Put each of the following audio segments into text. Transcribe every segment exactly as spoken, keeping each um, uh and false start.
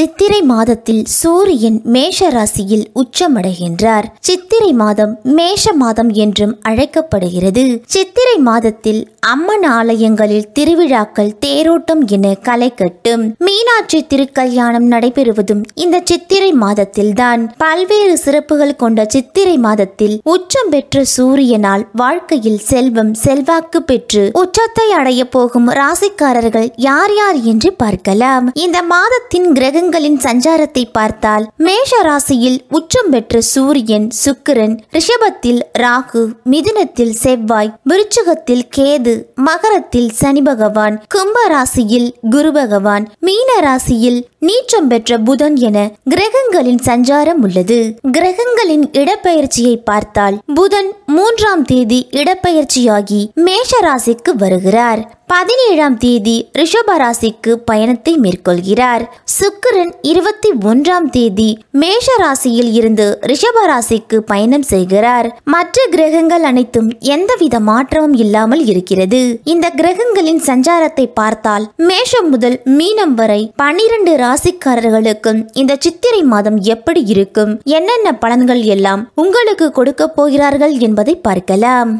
சித்திரை மாதத்தில் சூரியன் மேஷ ராசியில் உச்சமடைகின்றார். சித்திரை மாதம் மேஷ மாதம் என்றும் அழைக்கப்படுகிறது. சித்திரை மாதத்தில் அம்மன் ஆலயங்களில் திருவிழாக்கள் தேரோட்டம் என களை கட்டும். மீனாட்சி திருக்கல்யாணம் நடைபெறுவதும் இந்த சித்திரை மாதத்தில் தான். பல்வேறு சிறப்புகள் கொண்ட சித்திரை மாதத்தில் உச்சம் பெற்ற சூரியனால் வாழ்க்கையில் செல்வம் செல்வாக்கு பெற்று உச்சத்தை அடைய போகும் ராசிக்காரர்கள் யார் யார் என்று பார்க்கலாம். இந்த மாதத்தின் கிரகங்களின் சஞ்சாரத்தை பார்த்தால் மேஷ ராசியில் உச்சம் பெற்ற சூரியன், சுக்கிரன், ரிஷபத்தில் ராகு, மிதுனத்தில் செவ்வாய், விருச்சிகத்தில் கேது, மகரத்தில் சனி பகவான், கும்ப ராசியில் குரு பகவான், மீன ராசியில் நீச்சம் பெற்ற புதன் என கிரகங்களின் சஞ்சாரம் உள்ளது. கிரகங்களின் இடப்பெயர்ச்சியை பார்த்தால் புதன் மூன்றாம் தேதி இடப்பெயர்ச்சியாகி மேஷ ராசிக்கு வருகிறார். பதினேழாம் தேதி ரிஷப ராசிக்கு பயணத்தை மேற்கொள்கிறார். சுக்கிரன் இருபத்தி ஒன்றாம் தேதி மேஷ ராசியில் இருந்து ரிஷப ராசிக்கு பயணம் செய்கிறார். மற்ற கிரகங்கள் அனைத்தும் எந்தவித மாற்றமும் இல்லாமல் இருக்கிறது. இந்த கிரகங்களின் சஞ்சாரத்தை பார்த்தால் மேஷம் முதல் மீனம் வரை பனிரெண்டு ராசிக்காரர்களுக்கும் இந்த சித்திரை மாதம் எப்படி இருக்கும், என்னென்ன பலன்கள் எல்லாம் உங்களுக்கு கொடுக்க போகிறார்கள் என்பதை பார்க்கலாம்.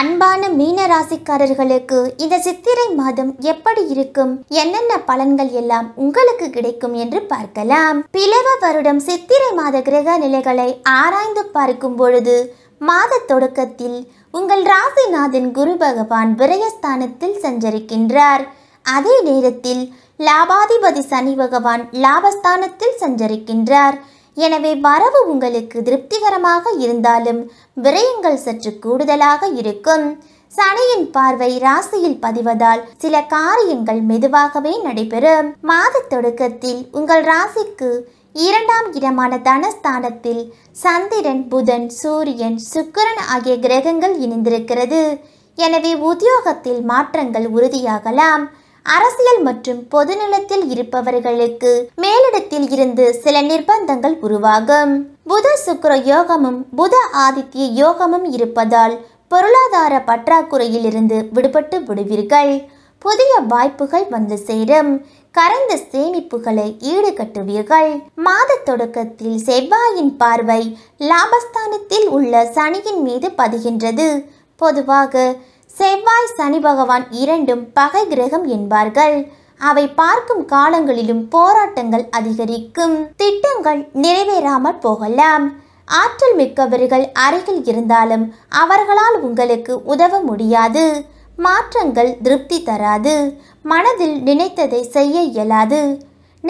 அன்பான மீன ராசிக்காரர்களுக்கு இந்த சித்திரை மாதம் எப்படி இருக்கும், என்னென்ன பலன்கள் எல்லாம் உங்களுக்கு கிடைக்கும் என்று பார்க்கலாம். பிளவ வருடம் சித்திரை மாத கிரக நிலைகளை ஆராய்ந்து பார்க்கும் பொழுது மாத தொடக்கத்தில் உங்கள் ராசிநாதன் குரு பகவான் விரயஸ்தானத்தில் சஞ்சரிக்கின்றார். அதே நேரத்தில் லாபாதிபதி சனி பகவான் லாபஸ்தானத்தில் சஞ்சரிக்கின்றார். எனவே வரவு உங்களுக்கு திருப்திகரமாக இருந்தாலும் விரயங்கள் சற்று கூடுதலாக இருக்கும். சனியின் பார்வை ராசியில் பதிவதால் சில காரியங்கள் மெதுவாகவே நடைபெறும். மாத தொடக்கத்தில் உங்கள் ராசிக்கு இரண்டாம் இடமான தனஸ்தானத்தில் சந்திரன், புதன், சூரியன், சுக்கிரன் ஆகிய கிரகங்கள் இணைந்திருக்கிறது. எனவே உத்தியோகத்தில் மாற்றங்கள் உறுதியாகலாம். அரசியல் மற்றும் பொதுநலத்தில் இருப்பவர்களுக்கு மேலிடத்தில் இருந்து சில நிர்பந்தங்கள் உருவாகும். புத சுக்கிர யோகமும் புத ஆதித்ய யோகமும் இருப்பதால் பொருளாதார பற்றாக்குறையில் இருந்து விடுபட்டு விடுவீர்கள். புதிய வாய்ப்புகள் வந்து சேரும். கரைந்த சேமிப்புகளை ஈடுகட்டுவீர்கள். மாத தொடக்கத்தில் செவ்வாயின் பார்வை லாபஸ்தானத்தில் உள்ள சனியின் மீது பதிகின்றது. பொதுவாக செவ்வாய், சனி பகவான் இரண்டும் பகை கிரகம் என்பார்கள். அவை பார்க்கும் காலங்களிலும் போராட்டங்கள் அதிகரிக்கும். திட்டங்கள் நிறைவேறாமல் போகலாம். ஆற்றல் மிக்கவர்கள் அருகில் இருந்தாலும் அவர்களால் உங்களுக்கு உதவ முடியாது. மாற்றங்கள் திருப்தி தராது. மனதில் நினைத்ததை செய்ய இயலாது.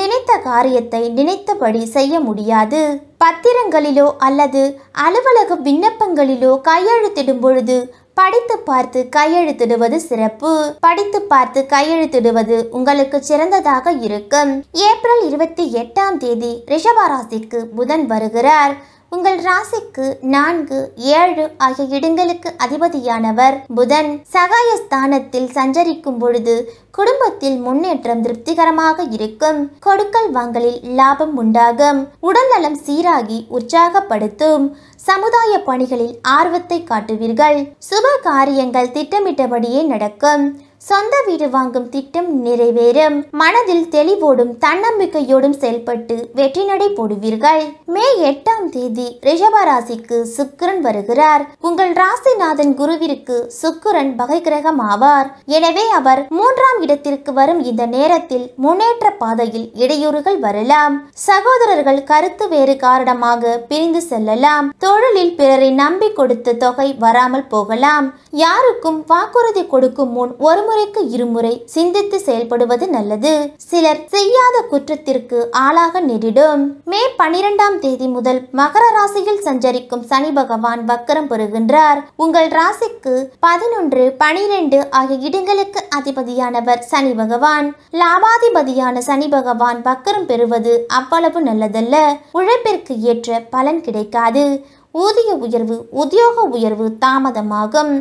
நினைத்த காரியத்தை நினைத்தபடி செய்ய முடியாது. பத்திரங்களிலோ அல்லது அலுவலக விண்ணப்பங்களிலோ கையெழுத்திடும் பொழுது படித்து பார்த்து கையெழுத்திடுவது சிறப்பு. படித்து பார்த்து கையெழுத்திடுவது உங்களுக்கு சிறந்ததாக இருக்கும். ஏப்ரல் இருபத்தி எட்டாம் தேதி ரிஷப ராசிக்கு புதன் வருகிறார். உங்கள் ராசிக்கு நான்கு, ஏழு ஆகிய இடங்களுக்கு அதிபதியானவர் புதன் சகாயஸ்தானத்தில் சஞ்சரிக்கும் பொழுது குடும்பத்தில் முன்னேற்றம் திருப்திகரமாக இருக்கும். கொடுக்கல் வாங்கலில் லாபம் உண்டாகும். உடல்நலம் சீராகி உற்சாகப்படுத்தும். சமுதாய பணிகளில் ஆர்வத்தை காட்டுவீர்கள். சுப காரியங்கள் திட்டமிட்டபடியே நடக்கும். சொந்த வீடு வாங்கும் திட்டம் நிறைவேறும். மனதில் தெளிவோடும் தன்னம்பிக்கையோடும் செயல்பட்டு வெற்றி நடை போடுவீர்கள். மே எட்டாம் தேதி ரிஷப ராசிக்கு சுக்கிரன் வருகிறார். உங்கள் ராசிநாதன் குருவிற்கு சுக்கிரன் பகை கிரகம் ஆவார். எனவே அவர் மூன்றாம் இடத்திற்கு வரும் இந்த நேரத்தில் முன்னேற்ற பாதையில் இடையூறுகள் வரலாம். சகோதரர்கள் கருத்து வேறு காரணமாக பிரிந்து செல்லலாம். தொழிலில் பிறரை நம்பி கொடுத்த தொகை வராமல் போகலாம். யாருக்கும் வாக்குறுதி கொடுக்கும் முன் ஒருமுறைக்கு இருமுறை சிந்தித்து செயல்படுவது நல்லது. சிலர் செய்யாத குற்றத்திற்கு ஆளாக நேரிடும். மே பனிரெண்டாம் தேதி முதல் மகர ராசியில் சஞ்சரிக்கும் சனி பகவான் வக்கரம் பெறுகின்றார். உங்கள் ராசிக்கு பதினொன்று, பனிரெண்டு ஆகிய இடங்களுக்கு அதிபதியானவர் சனி பகவான். லாபாதிபதியான சனி பகவான் வக்கரம் பெறுவது அவ்வளவு நல்லதல்ல. உழைப்பிற்கு ஏற்ற பலன் கிடைக்காது. ஊதிய உயர்வு, உத்தியோக உயர்வு தாமதமாகும்.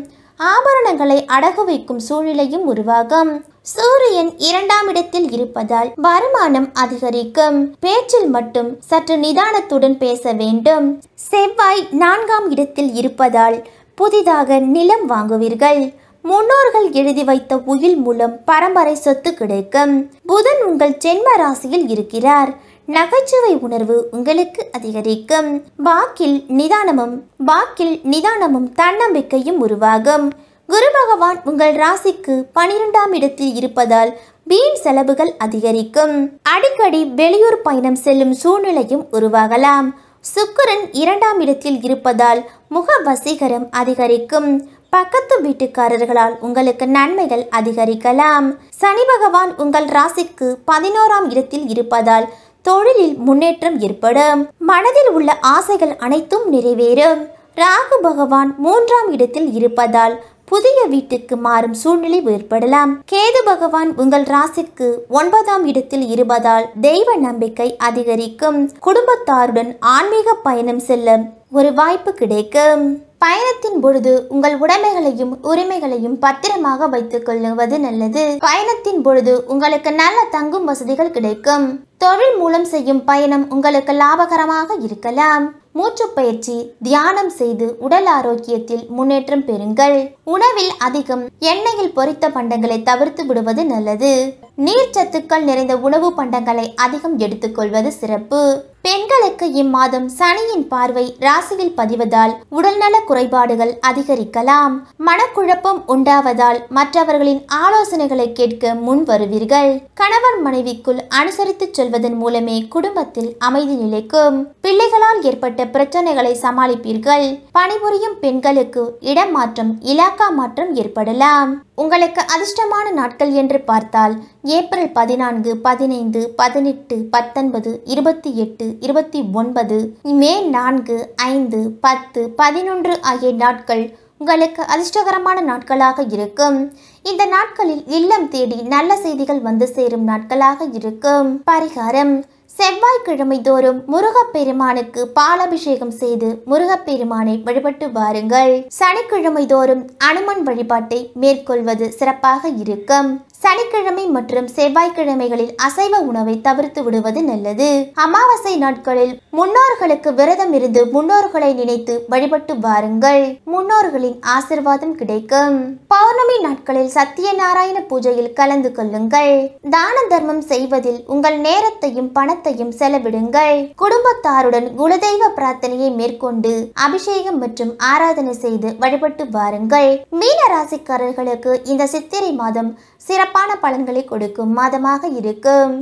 ஆபரணங்களை அடகு வைக்கும் சூழ்நிலையும் உருவாகும். சூரியன் இரண்டாம் இடத்தில் இருப்பதால் வருமானம் அதிகரிக்கும். பேச்சில் மட்டும் சற்று நிதானத்துடன் பேச வேண்டும். செவ்வாய் நான்காம் இடத்தில் இருப்பதால் புதிதாக நிலம் வாங்குவீர்கள். முன்னோர்கள் எழுதி வைத்த உயில் மூலம் பரம்பரை சொத்து கிடைக்கும். புதன் உங்கள் ஜென்ம ராசியில் இருக்கிறார். நகைச்சுவை உணர்வு உங்களுக்கு அதிகரிக்கும். வாக்கில் நிதானமும் வாக்கில் நிதானமும் தன்னம்பிக்கையும் உருவாகும். குரு பகவான் உங்கள் ராசிக்கு பனிரெண்டாம் இடத்தில் இருப்பதால் வீண் செலவுகள் அதிகரிக்கும். அடிக்கடி வெளியூர் பயணம் செல்லும் சூழ்நிலையும் உருவாகலாம். சுக்கிரன் இரண்டாம் இடத்தில் இருப்பதால் முக வசீகரம் அதிகரிக்கும். பக்கத்து வீட்டுக்காரர்களால் உங்களுக்கு நன்மைகள் அதிகரிக்கலாம். சனி பகவான் உங்கள் ராசிக்கு பதினோராம் இடத்தில் இருப்பதால் தொழிலில் முன்னேற்றம் ஏற்படும். மனதில் உள்ள ஆசைகள் அனைத்தும் நிறைவேறும். ராகு பகவான் மூன்றாம் இடத்தில் இருப்பதால் புதிய வீட்டுக்கு மாறும் சூழ்நிலை ஏற்படலாம். கேது பகவான் உங்கள் ராசிக்கு ஒன்பதாம் இடத்தில் இருப்பதால் தெய்வ நம்பிக்கை அதிகரிக்கும். குடும்பத்தாருடன் ஆன்மீக பயணம் செல்ல ஒரு வாய்ப்பு கிடைக்கும். பயணத்தின் பொழுது உங்கள் உடைமைகளையும் உரிமைகளையும் பத்திரமாக வைத்துக் கொள்ளுவது நல்லது. பயணத்தின் பொழுது உங்களுக்கு நல்ல தங்கும் வசதிகள் கிடைக்கும். தொழில் மூலம் செய்யும் பயணம் உங்களுக்கு லாபகரமாக இருக்கலாம். மூச்சு பயிற்சி, தியானம் செய்து உடல் ஆரோக்கியத்தில் முன்னேற்றம் பெறுங்கள். உணவில் அதிகம் எண்ணெயில் பொரித்த பண்டங்களை தவிர்த்து விடுவது நல்லது. நீர்ச்சத்துக்கள் நிறைந்த உணவு பண்டங்களை அதிகம் எடுத்துக்கொள்வது சிறப்பு. பெண்களுக்கு இம்மாதம் சனியின் பார்வை ராசியில் பதிவதால் உடல்நல குறைபாடுகள் அதிகரிக்கலாம். மனக்குழப்பம் உண்டாவதால் மற்றவர்களின் ஆலோசனைகளை கேட்க முன் வருவீர்கள். கணவன் மனைவிக்குள் அனுசரித்து செல்வதன் மூலமே குடும்பத்தில் அமைதி நிலைக்கும். பிள்ளைகளால் ஏற்பட்ட பிரச்சனைகளை சமாளிப்பீர்கள். பணிபுரியும் பெண்களுக்கு இடமாற்றம் இலாக்கா மாற்றம் ஏற்படலாம். உங்களுக்கு அதிர்ஷ்டமான நாட்கள் என்று பார்த்தால் ஏப்ரல் பதினான்கு, பதினைந்து, பதினெட்டு, பத்தொன்பது, இருபத்தி எட்டு, இருபத்தி ஒன்பது, மே நான்கு, ஐந்து, பத்து, பதினொன்று ஆகிய நாட்கள் உங்களுக்கு அதிர்ஷ்டகரமான நாட்களாக இருக்கும். இந்த நாட்களில் இல்லம் தேடி நல்ல செய்திகள் வந்து சேரும் நாட்களாக இருக்கும். பரிகாரம்: செவ்வாய்க்கிழமை தோறும் முருகப்பெருமானுக்கு பாலாபிஷேகம் செய்து முருகப்பெருமானை வழிபட்டு வாருங்கள். சனிக்கிழமை தோறும் அனுமன் வழிபாட்டை மேற்கொள்வது சிறப்பாக இருக்கும். சனிக்கிழமை மற்றும் செவ்வாய்க்கிழமைகளில் அசைவ உணவை தவிர்த்து விடுவது நல்லது. அமாவாசை நாட்களில் முன்னோர்களுக்கு விரதம் இருந்து முன்னோர்களை நினைத்து வழிபட்டு வாருங்கள். முன்னோர்களின் ஆசிர்வாதம் கிடைக்கும். பௌர்ணமி நாட்களில் சத்தியநாராயண பூஜையில் கலந்து கொள்ளுங்கள். தான தர்மம் செய்வதில் உங்கள் நேரத்தையும் பணத்தையும் செலவிடுங்கள். குடும்பத்தாருடன் குலதெய்வ பிரார்த்தனையை மேற்கொண்டு அபிஷேகம் மற்றும் ஆராதனை செய்து வழிபட்டு வாருங்கள். மீன ராசிக்காரர்களுக்கு இந்த சித்திரை மாதம் சிறப்பான பலன்களை கொடுக்கும் மாதமாக இருக்கும்.